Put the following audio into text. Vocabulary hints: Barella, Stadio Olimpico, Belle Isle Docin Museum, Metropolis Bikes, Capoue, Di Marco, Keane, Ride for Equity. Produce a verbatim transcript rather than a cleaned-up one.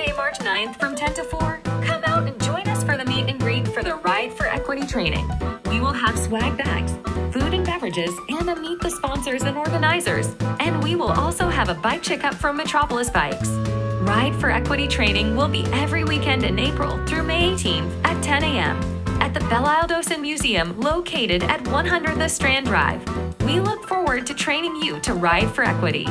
Saturday, March ninth from ten to four, come out and join us for the meet and greet for the Ride for Equity training. We will have swag bags, food and beverages, and a meet the sponsors and organizers. And we will also have a bike checkup from Metropolis Bikes. Ride for Equity training will be every weekend in April through May eighteenth at ten a m at the Belle Isle Docin Museum located at one hundred The Strand Drive. We look forward to training you to ride for equity.